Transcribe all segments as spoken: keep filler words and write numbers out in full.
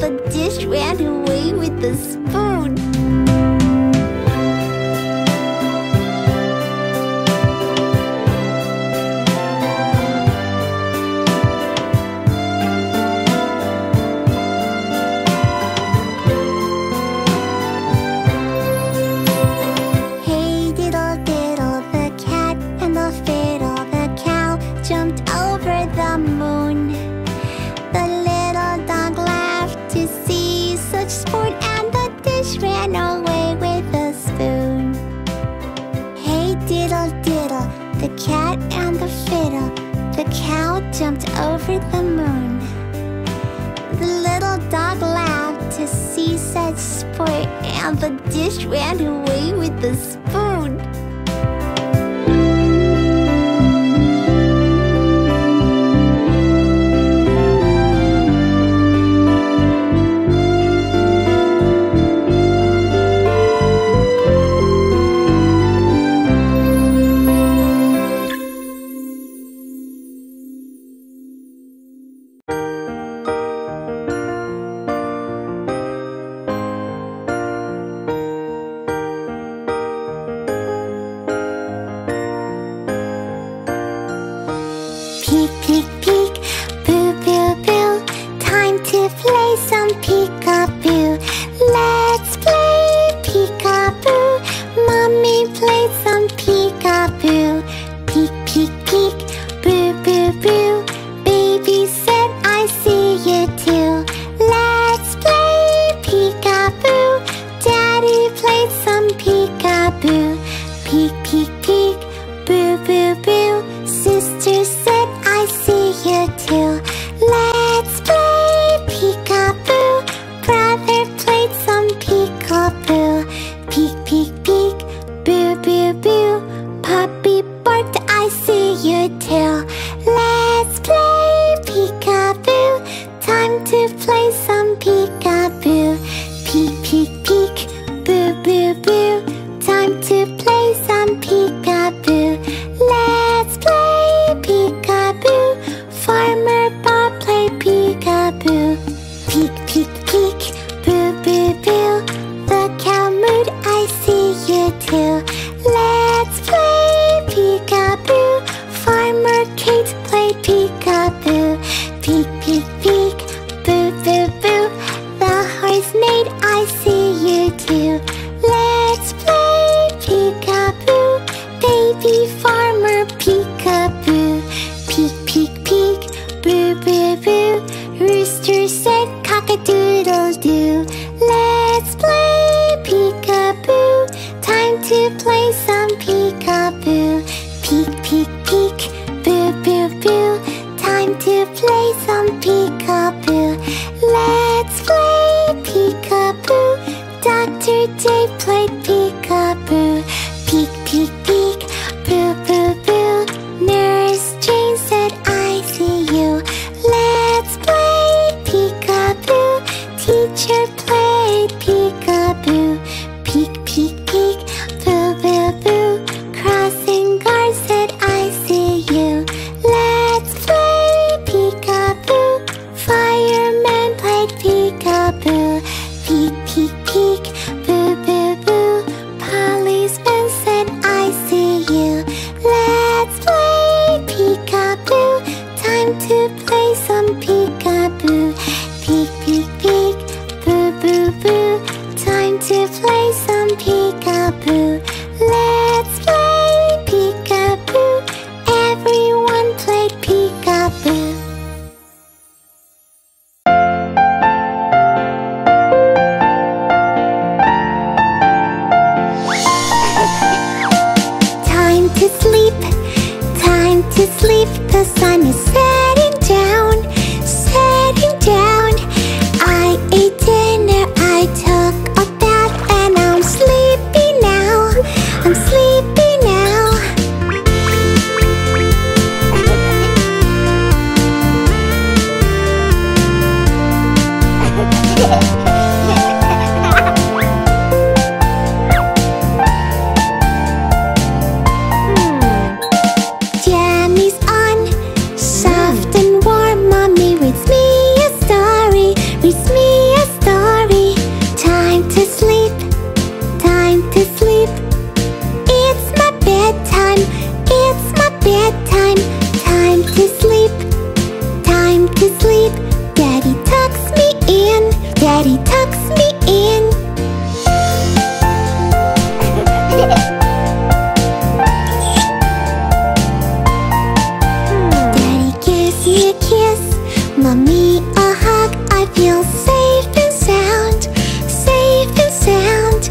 the dish ran away with the spoon. Jumped over the moon. The little dog laughed to see such sport, and the dish ran away with the spoon. Peek, peek, peek, boo, boo, boo. Time to play some peek. Daddy tucks me in. Daddy gives me a kiss, Mommy a hug. I feel safe and sound, safe and sound.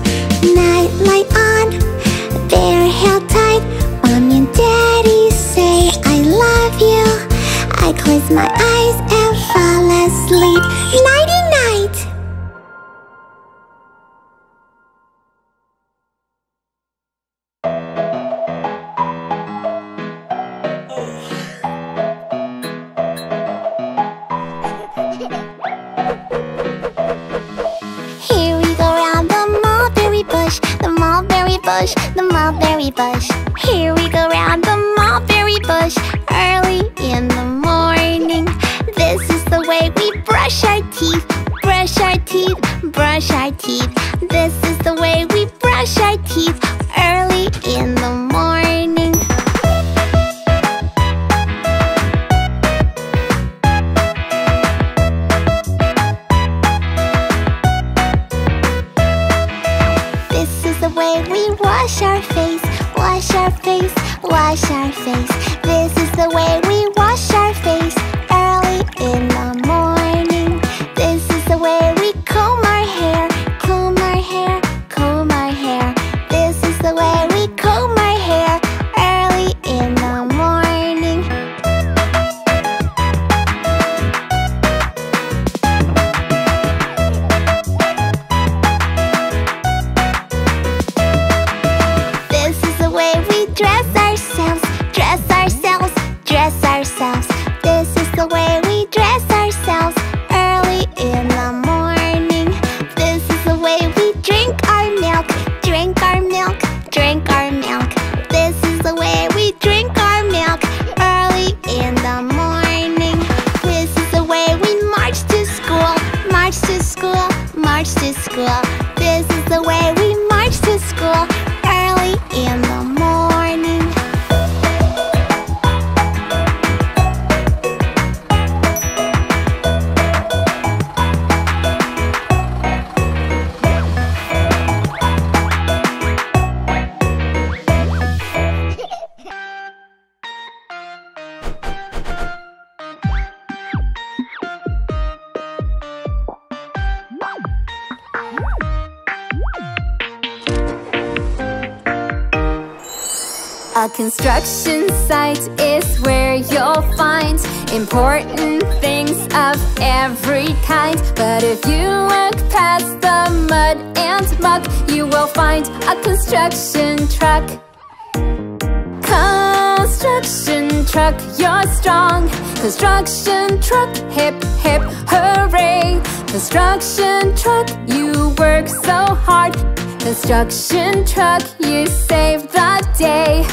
Night light on, they're held tight. Mommy and Daddy say I love you. I close my eyes and fall asleep. Nighty night. The mulberry bush. Here we go round the mulberry bush early in the morning. This is the way we brush our teeth, brush our teeth, brush our teeth. This is the way we brush our teeth early in the morning. Wash our face, wash our face, wash our face. This is the way we wash our face early in the morning. This is the way we comb our hair, comb our hair, comb our hair. This is the way we comb our hair early in the morning. This is the way we dress ourselves early in the morning. This is the way we drink our milk, drink our milk, drink our milk. This is the way we drink our milk early in the morning. This is the way we march to school, march to school, march to school. This is the way we march to school early in the morning. A construction site is where you'll find important things of every kind. But if you look past the mud and muck, you will find a construction truck. Construction truck, you're strong. Construction truck, hip, hip, hooray. Construction truck, you work so hard. Construction truck, you save the day.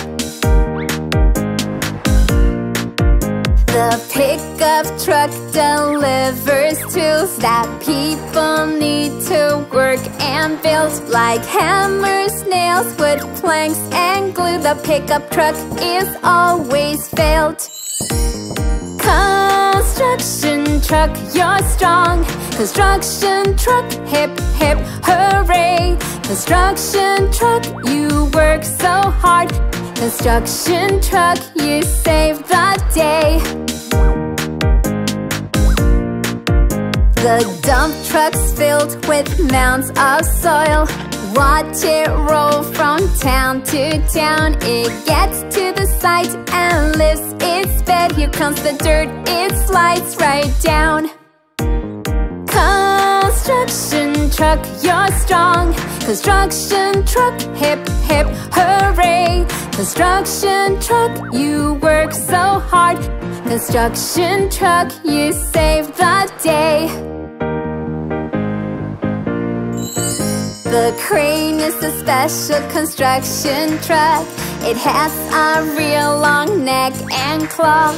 The pickup truck delivers tools that people need to work and build, like hammers, nails, wood planks, and glue. The pickup truck is always filled. Construction truck, you're strong. Construction truck, hip, hip, hooray. Construction truck, you work so hard. Construction truck, you save the day. The dump truck's filled with mounds of soil. Watch it roll from town to town. It gets to the site and lifts its bed. Here comes the dirt, it slides right down. Construction truck, you're strong. Construction truck, hip, hip, hooray. Construction truck, you work so hard. Construction truck, you save the day. The crane is a special construction truck. It has a real long neck and claw.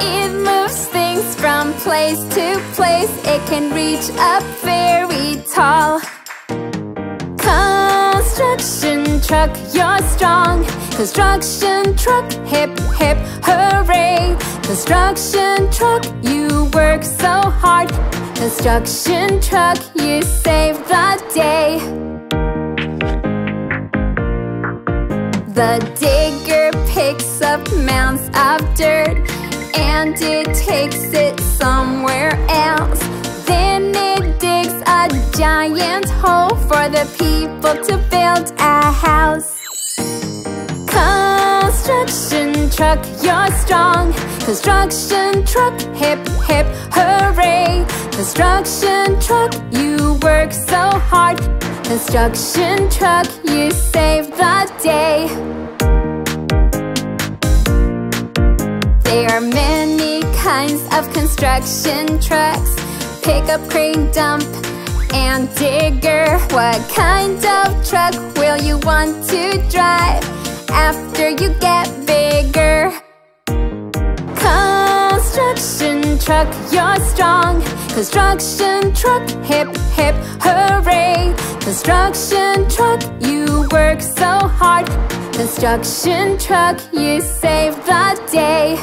It moves things from place to place. It can reach up very tall. Construction truck, you're strong. Construction truck, hip, hip, hooray. Construction truck, you work so hard. Construction truck, you saved the day. The digger picks up mounds of dirt and it takes it somewhere else. Then it digs a giant hole for the people to build a house. Construction truck, you're strong. Construction truck, hip, hip, hooray. Construction truck, you work so hard. Construction truck, you save the day. There are many kinds of construction trucks. Pickup, crane, dump, and digger. What kind of truck will you want to drive after you get bigger? Construction truck, you're strong. Construction truck, hip, hip, hooray. Construction truck, you work so hard. Construction truck, you save the day.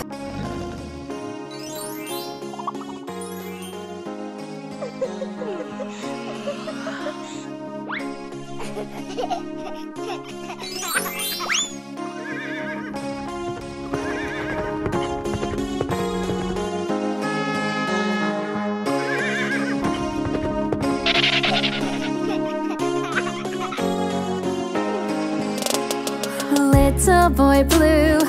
Little boy blue,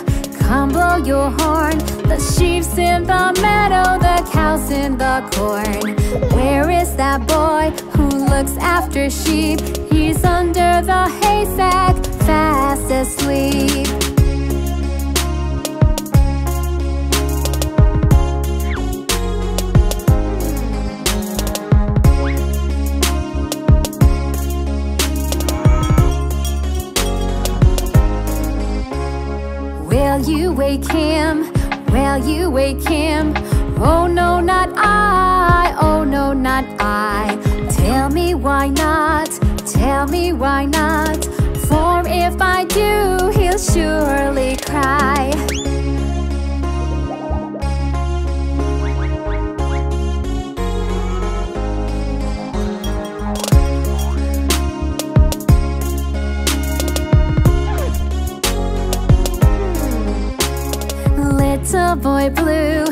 come blow your horn. The sheep's in the meadow, the cow's in the corn. Where is that boy who looks after sheep? He's under the haystack, fast asleep. Will you wake him? Will you wake him? Oh no, not I, oh no, not I. Tell me why not, tell me why not. For if I do, he'll surely cry. Little boy blue,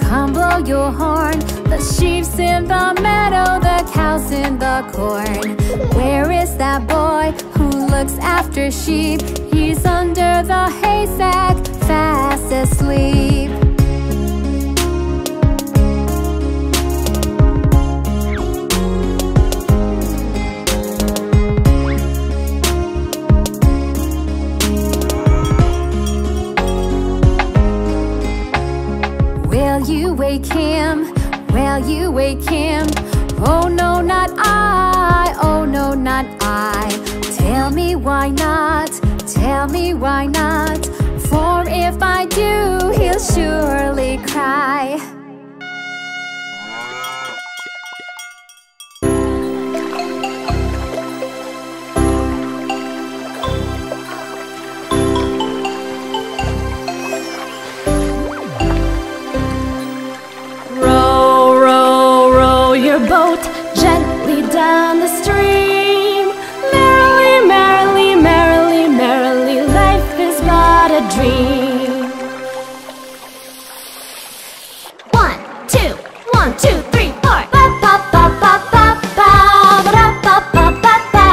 come blow your horn. The sheep's in the meadow, the cow's in the corn. Where is that boy who looks after sheep? He's under the haystack, fast asleep. Will you wake him? Will you wake him? Oh no, not I, oh no, not I. Tell me why not, tell me why not. For if I do, he'll surely cry. Boat gently down the stream, merrily, merrily, merrily, merrily, life is but a dream. One, two, one, two, three, four. Ba ba ba ba ba ba ba ba ba ba ba.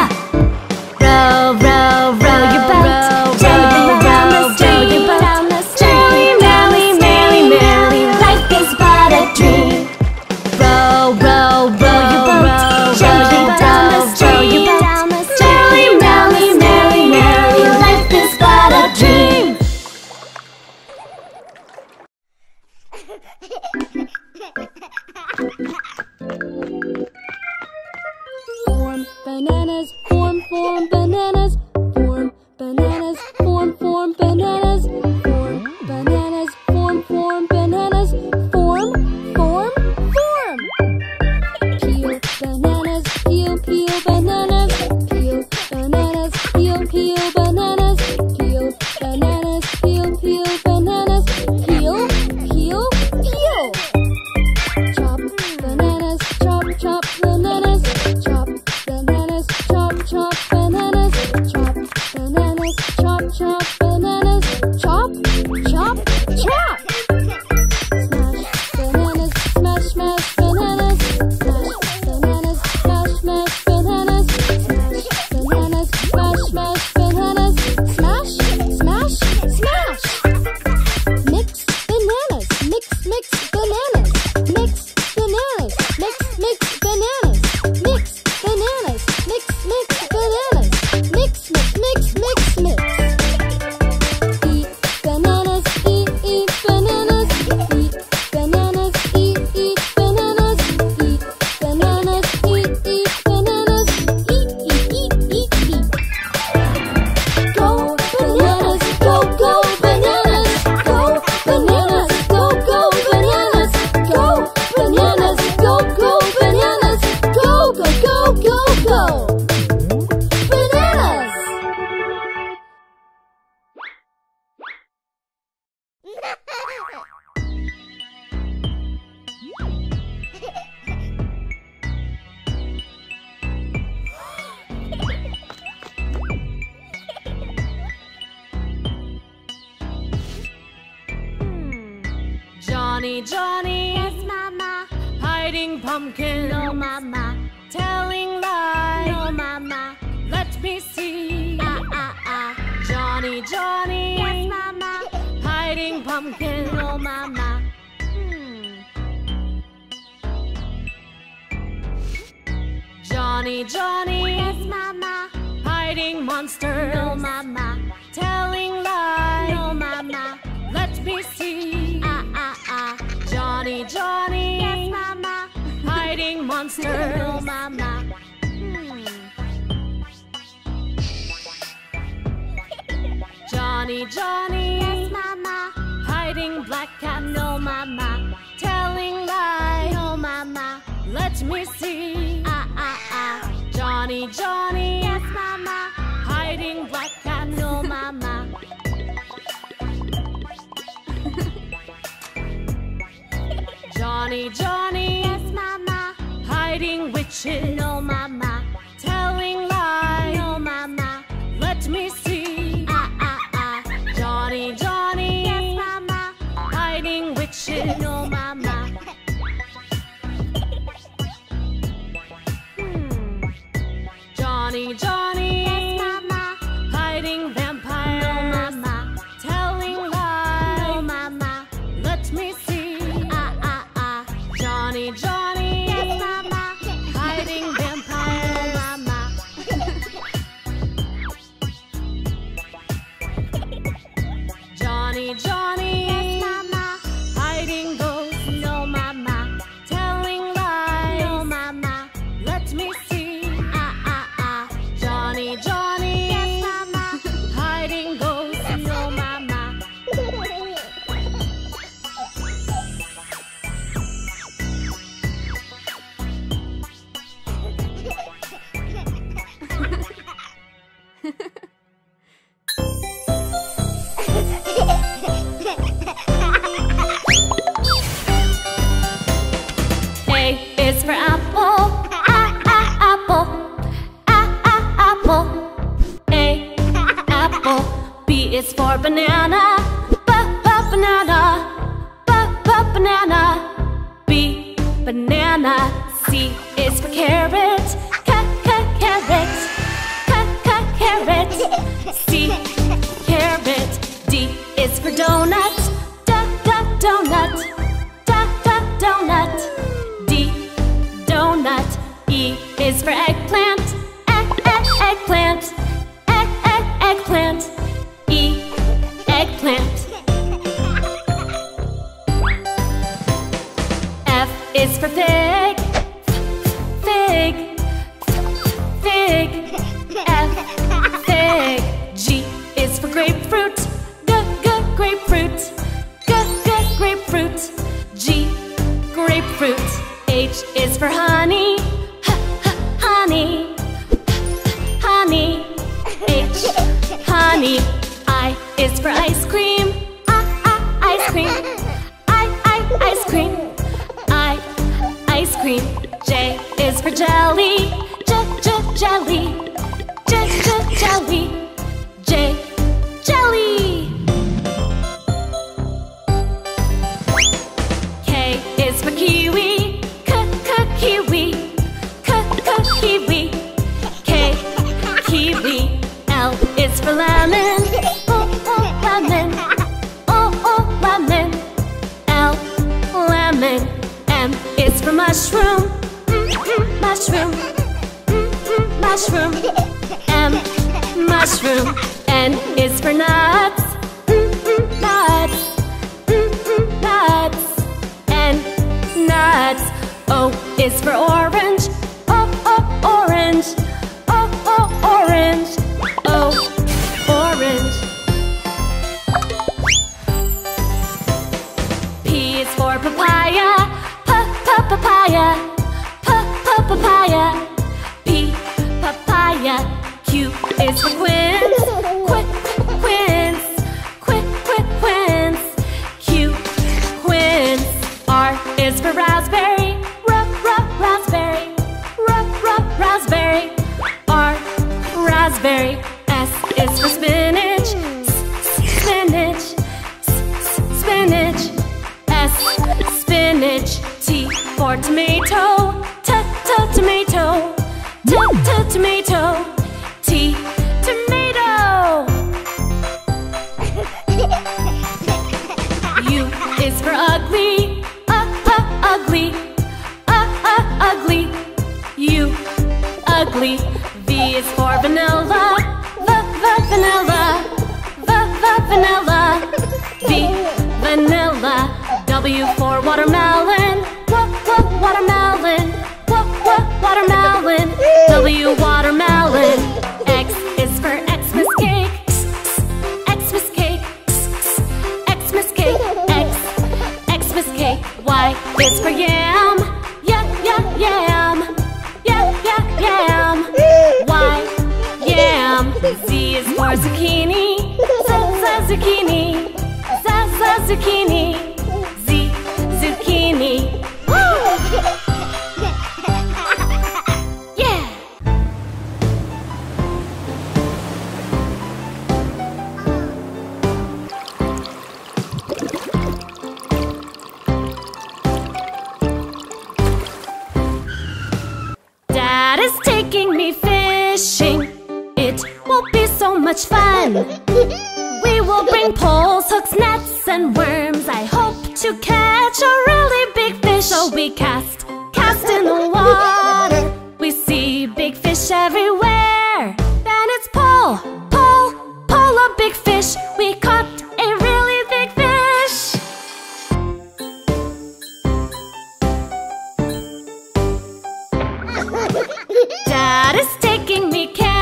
Row, row, row your boat gently down the stream, merrily, merrily, merrily, merrily, life is but a dream. Row, row. Form bananas, form, form bananas, form bananas, form, form bananas, form bananas, form, form bananas, form, form, form. Peel bananas, peel, peel bananas, peel bananas, peel, peel bananas, peel bananas, peel, peel bananas, peel, peel, peel. Chop bananas, chop. Johnny, Johnny. Yes, Mama. Hiding pumpkins. No, Mama. Telling lies. No, Mama. Let me see. Ah, ah, ah. Johnny, Johnny. Yes, Mama. Hiding pumpkins. No, Mama. Hmm. Johnny, Johnny. Yes, Mama. Hiding monsters. No, Mama. Telling lies. No, Mama. Let me see. Ah, ah, ah. Johnny, Johnny. Yes, Mama. Hiding monsters. No, Mama. Hmm. Johnny, Johnny. Yes, Mama. Hiding black cat. No, Mama. Telling lies. No, Mama. Let me see. Ah, ah, ah. Johnny, Johnny. Yes, Mama. Hiding black cat. No, Mama. Johnny, Johnny. Yes, Mama. Hiding witches. No, Mama. Telling lies. No, Mama. Let me see. Ah, ah, ah. Johnny, Johnny. Yes, Mama. Hiding witches. No, Mama. Hmm. Johnny, Johnny. Yes, Mama. Hiding vampires. No, Mama. Telling lies. No, Mama. Let me see. Johnny, Johnny, yes, Mama. Hiding vampire, Mama. Johnny, Johnny, yes, Mama. Hiding ghosts, no, Mama. Telling lies, no, Mama. Let me see, ah, ah, ah. Johnny, Johnny, yes, Mama. Hiding ghosts, no, Mama. A is for apple, a a apple, a a apple, a apple. B is for banana, b b banana, b b banana, b banana. C is for carrot, c c carrot, c c carrot, C carrot. D is for donut, d d donut, d d donut. E is for eggplant, egg, egg, eggplant, egg, egg, eggplant, E, eggplant. F is for fig, fig, fig, F, fig. G is for grapefruit, g, g, grapefruit, g, g, grapefruit, G, grapefruit. H is for honey, honey, honey, H, honey. I is for ice cream, I, I, ice cream, I, I, ice cream, I, ice cream. J is for jelly, j, j, jelly, j, j, jelly, J, jelly. K is for kiwi. Kiwi, k-k-kiwi, k-kiwi. L is for lemon, oh-oh lemon, oh-oh lemon, L, lemon. M is for mushroom, mm-mm, mushroom, mm-mm, mushroom, M, mushroom. N is for nuts, mm-mm, nuts, mm-mm, nuts, N, nuts. O is for orange, oh, oh, orange, oh, oh, orange, oh, orange. P is for papaya, p-p-papaya, p-p-papaya, P, papaya. Q is for quince, qu-quince, qu-quince, Q, quince. R is for raspberry. Raspberry, r-r-raspberry, R, raspberry. S is for spinach, s-spinach, s-spinach, S, tomato, t t tomato, t tomato. U is for ugly, uh uh ugly, uh uh ugly, U ugly. V is for vanilla, v v vanilla, v v vanilla, V vanilla. W for watermelon, w w watermelon, w w watermelon, W watermelon. X is for Xmas cake, Xmas cake, Xmas cake, X, Xmas cake. Y is for yam, yam, yam, yam, yam, yam, yam, Y, yam. Z is for zucchini, za za zucchini, za za zucchini. Much fun. We will bring poles, hooks, nets, and worms. I hope to catch a really big fish. Oh, we cast, cast in the water. We see big fish everywhere. Then it's pull, pull, pull a big fish. We caught a really big fish. Dad is taking me camping.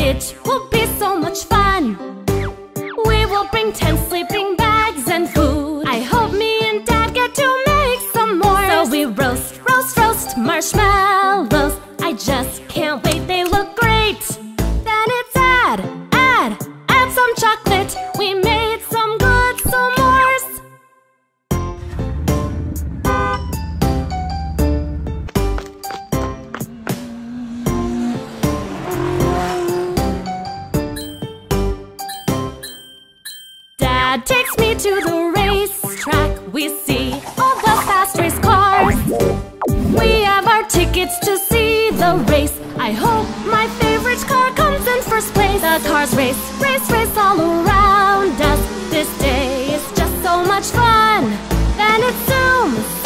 It will be so much fun. We will bring ten sleeping bags and food. I hope me and Dad get to make some more. So we roast, roast, roast marshmallows. I just can't wait, they look great. Then it's add, add, add some chocolate. We made some good s'mores. Dad takes me to the racetrack. We see all the fast race cars. We have our tickets to see the race. I hope my favorite car comes in first place. The cars race, race, race all around us. This day is just so much fun. Then it's Zoom.